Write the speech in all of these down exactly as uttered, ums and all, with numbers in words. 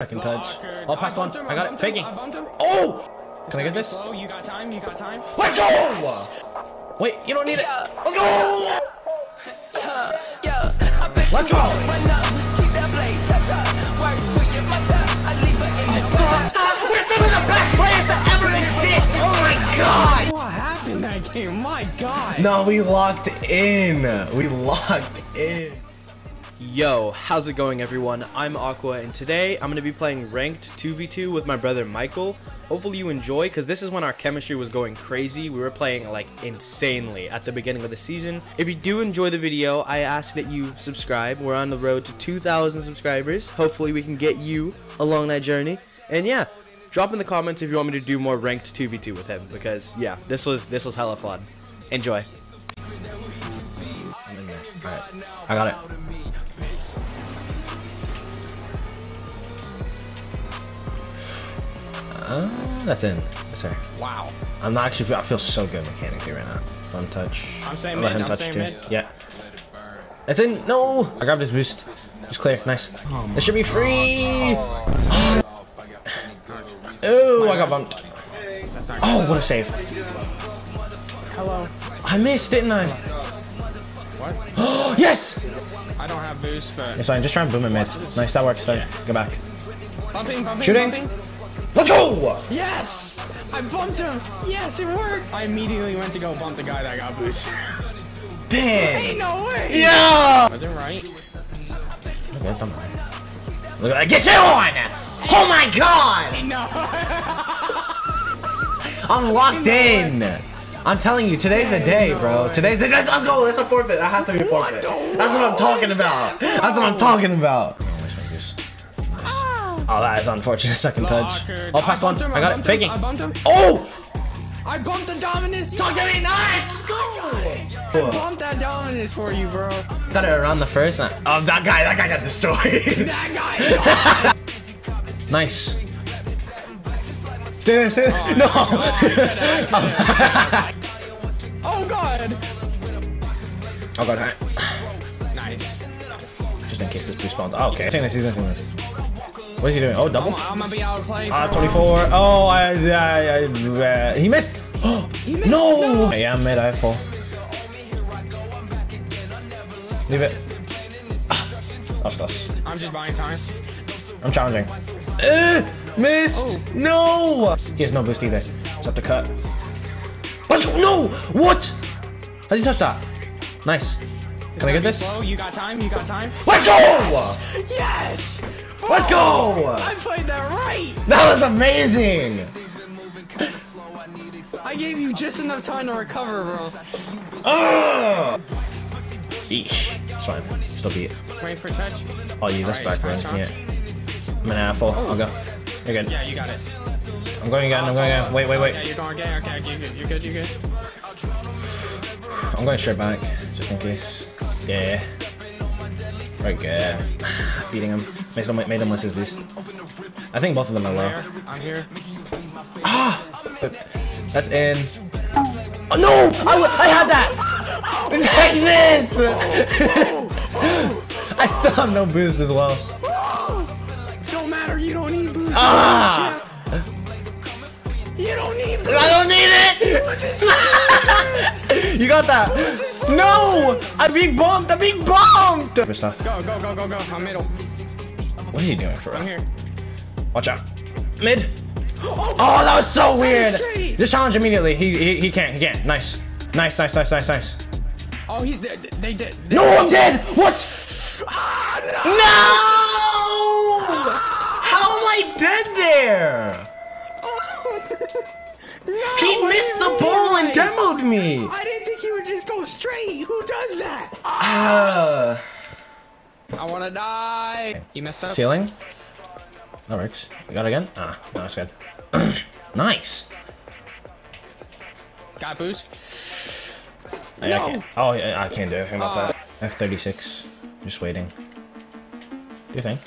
Second touch. Oh, pass one. I got it. Faking. Oh! Can I get this? You got time. You got time. Let's go! Wait, you don't need it. Let's go! Let's go! We're some of the best players that ever exist! Oh my god! What happened that game? My god! No, we locked in. We locked in. Yo, how's it going everyone? I'm Aqua and today I'm going to be playing ranked two v two with my brother Michael. Hopefully you enjoy because this is when our chemistry was going crazy. We were playing like insanely at the beginning of the season. If you do enjoy the video, I ask that you subscribe. We're on the road to two thousand subscribers. Hopefully we can get you along that journey. And yeah, drop in the comments if you want me to do more ranked two v two with him because yeah, this was this was hella fun. Enjoy. I'm in there. All right. I got it. Uh, that's in. Sorry. Wow. I'm not actually. I feel so good mechanically right now. Thumb touch. I'm saying mid. Let him I'm touch too. Mid. Yeah. That's in. No. I grabbed his boost. It's clear. Nice. Oh it should be free. Oh, oh I got bumped. Oh, what a save. Hello. I missed, didn't I? What? Oh yes. I don't have boost, but. It's fine. Just try and boom it mid. Nice. That works. Sorry. Go back. Bumping. Bumping. Shooting. Bumping. Let's go! Yes! I bumped him! Yes, it worked! I immediately went to go bump the guy that got boosted. Bam! Ain't no way! Yeah! Was it right? Look at Look at Get it on! Oh my god! No! I'm locked in! I'm telling you, today's a day, bro. Today's a day. Let's go! That's a forfeit. That has to be a forfeit. That's what I'm talking about! That's what I'm talking about! Oh, that is unfortunate. Second touch. I'll pass one. I got it. Faking. Oh! I bumped the Dominus. Talk to me. Nice. Go. I bumped that Dominus for you, bro. Got it around the first. Oh, that guy. That guy got destroyed. That guy. Nice. Stay there. Stay there. No. Oh, God. Oh, God. Nice. Just in case this respawns. Oh, okay. He's missing this. He's missing this. What is he doing? Oh, double? I'm, I'm gonna be out of play. Ah, uh, twenty-four. Oh, I, I, I uh, he missed. Oh, he missed. No. no. Yeah, I'm mid. I have four. Leave it. That's close. I'm just buying time. I'm challenging. Uh, missed. Oh. No. He has no boost either. Just have to cut. What? No. What? How did he touch that? Nice. Can I get this? Slow. You got time. You got time. Let's go. Yes. Yes! Let's go! I played that right! That was amazing! I gave you just enough time to recover, bro. Oh! Eesh. It's fine. Still beat it. Wait for touch. Oh, yeah, that's right, back run. Yeah. I'm an asshole. I'll go. You're good. Yeah, you got it. I'm going again. I'm going again. Wait, wait, wait. Yeah, you're going again. Okay, you're good. You're good. You're good. I'm going straight back, just in case. Yeah. Right, good. Beating him. Made him, made him miss his boost. I think both of them are low. I'm here. Ah! That's in. Oh, no! I, I had that! In Texas! I still have no boost as well. Don't matter, you don't need boost. Ah! You don't need boost. I don't need it! You got that! No! I'm being bumped! I'm being bumped! Go, go, go, go, go. I'm middle. What is he doing for us? I'm here. Watch out. Mid. Oh, oh that was so weird! Just challenge immediately. He, he he can't. He can't. Nice. Nice, nice, nice, nice, nice. Oh, he's dead. They did. No, I'm dead! What? Ah, no! No! How am I dead there? No, he missed the ball and demoed me! I didn't think he would just go straight! Who does that? Ah! Uh, I wanna die! You messed up. Ceiling? That works. You got it again? Ah, no, that's good. Nice! Got boost? I, no. I can't. Oh, yeah, I can't do anything about uh, that. I have thirty-six. Just waiting. Do your thing.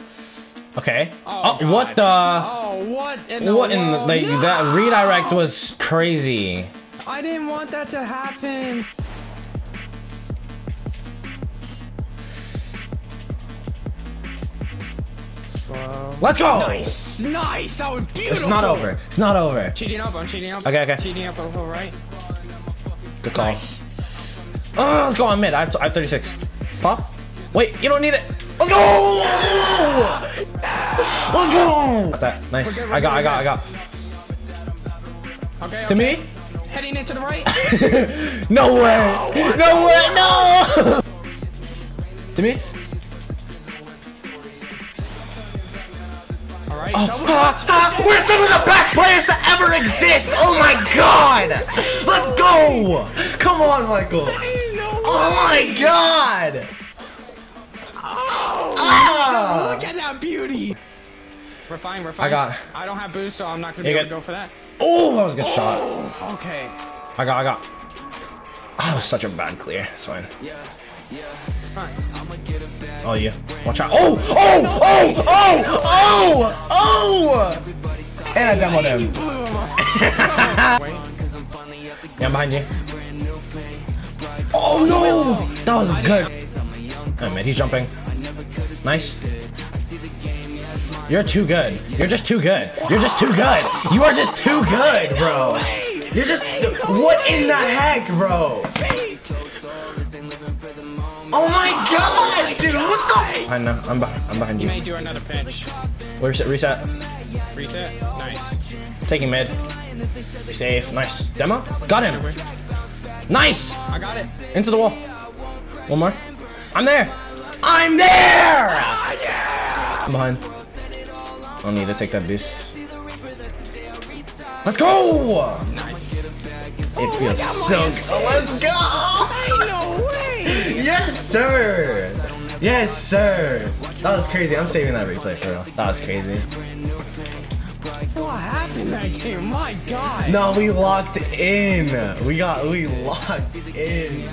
Okay. Oh, oh what the? Oh, what in the? What in the, like, no! That redirect was crazy. I didn't want that to happen. Slow Um, Let's go! Nice! Nice! That was beautiful! It's not over. It's not over. Cheating up, I'm cheating up. Okay, okay. Cheating up over right. Good call. Nice. Oh, let's go on mid. I have, I have thirty-six. Pop. Wait, you don't need it. Let's go! Let's go! Got that. Nice. Good, I got, I got, I got. Okay, okay. To me? Heading it to the right. No way! No way! No! To me? Alright. Oh. Ah, ah, we're some of the best players to ever exist! Oh my god! Let's go! Come on, Michael! Oh my god! Oh, ah. Look at that beauty! We're fine, we're fine. I got. I don't have boost, so I'm not gonna be able to go for that. Oh, that was a good oh, shot. Okay. I got, I got. Oh, such a bad clear. It's fine. Yeah, yeah. Fine. Oh, yeah. Watch out. Oh, oh, oh, oh, oh, oh! And I demoed him. Yeah, I'm behind you. Oh, no! That was good. Oh, man, he's jumping. Nice. You're too good. You're just too good. You're just too good. You are just too good, bro. You're just... What in the heck, bro? Oh my god, dude. What the... I know. I'm behind, I'm behind you. You may do another pinch. Reset. Reset. Reset. Nice. Taking mid. Safe. Nice. Demo. Got him. Nice. I got it. Into the wall. One more. I'm there. I'm there. Oh, yeah. I'm behind. I'll need to take that boost. Let's go! Nice. It feels so good. Let's go! No way! Yes, sir! Yes, sir! That was crazy. I'm saving that replay for real. That was crazy. What happened that game? My god! No, we locked in. We got, we locked in.